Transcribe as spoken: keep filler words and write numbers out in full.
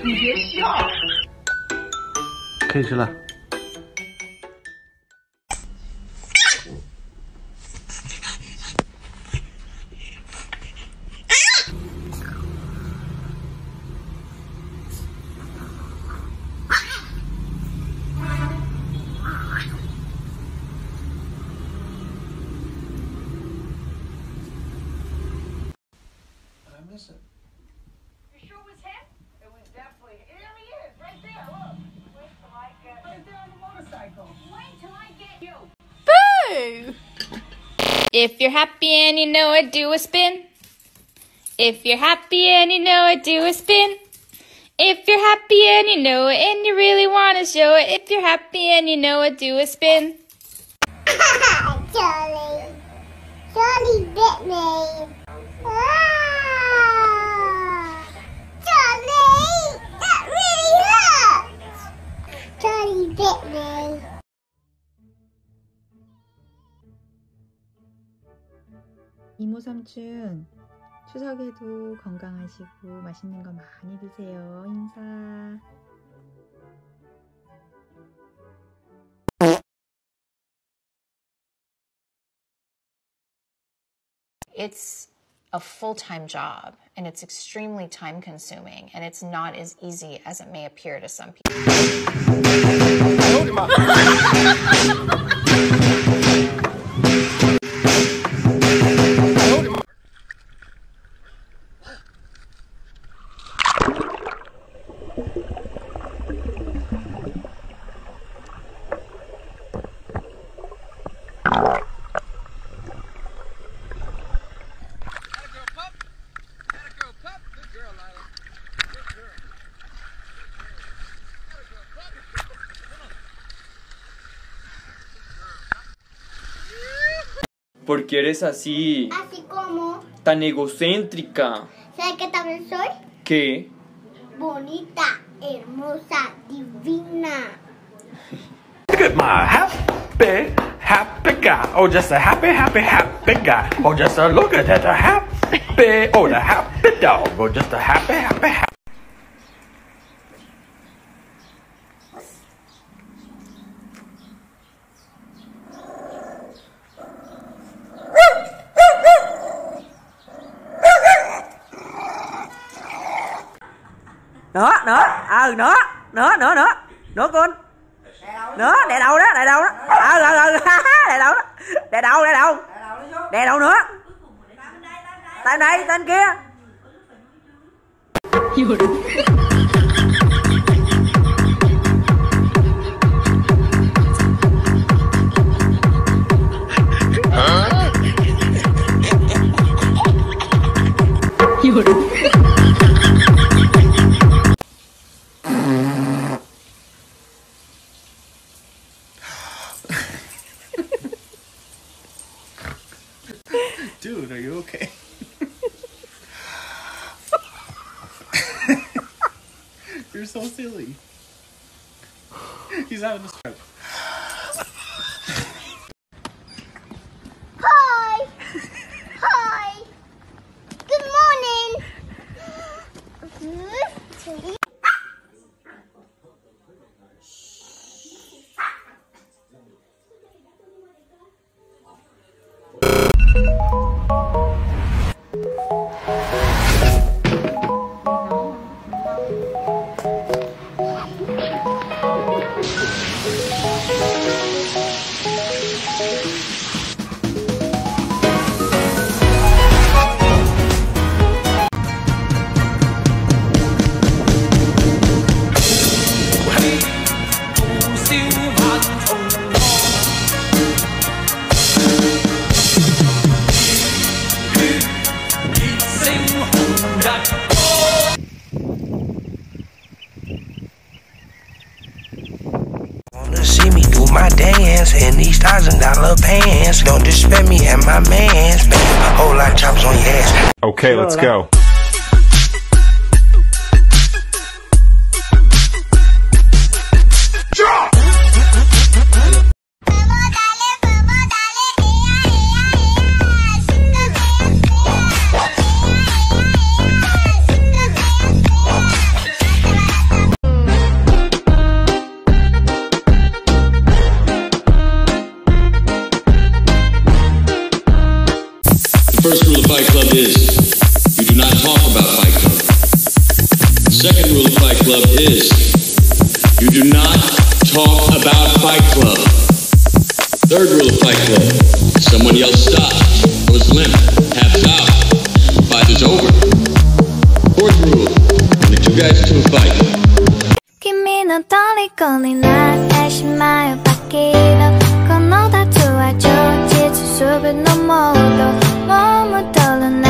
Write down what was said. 你别笑，可以吃了。 If you're happy and you know it, do a spin. If you're happy and you know it, do a spin. If you're happy and you know it and you really want to show it, if you're happy and you know it, do a spin. Ah, Charlie. Charlie bit me. Ah, Charlie, that really hurts. Charlie bit me. 이모 삼촌 추석에도 건강하시고 맛있는 거 많이 드세요. 인사. It's a full-time job and it's extremely time-consuming and it's not as easy as it may appear to some people. ¿Por qué eres así? ¿Así como? Tan egocéntrica. ¿Sabes qué también soy? ¿Qué? Bonita, hermosa, divina. Look at my happy, happy guy. Oh, just a happy, happy, happy guy. Oh, just a look at that, a happy. Oh, the happy dog. Oh, just a happy, happy, happy. Nữa, nữa, ờ, nữa, nữa, nữa, nữa, nữa con. Nữa, đè đầu đó, đè đầu đó. Ờ, ờ, ờ, đè đầu đó. Đè đầu, đè đầu. đè đâu nữa, tại đây tên kia. Dude, are you okay? You're so silly. He's having a stroke. Hi! Hi! Good morning! My dance in these thousand dollar pants. Don't disrespect me and my mans. Baby, a whole lot of chops on your ass. Okay, let's go. First rule of Fight Club is, you do not talk about Fight Club. Second rule of Fight Club is, you do not talk about Fight Club. Third rule of Fight Club, someone yells stop, goes limp, taps out, fight is over. Fourth rule, when the two guys to a fight. 君の虜になってしまうバキのこのタトゥーは充実するのモード I'm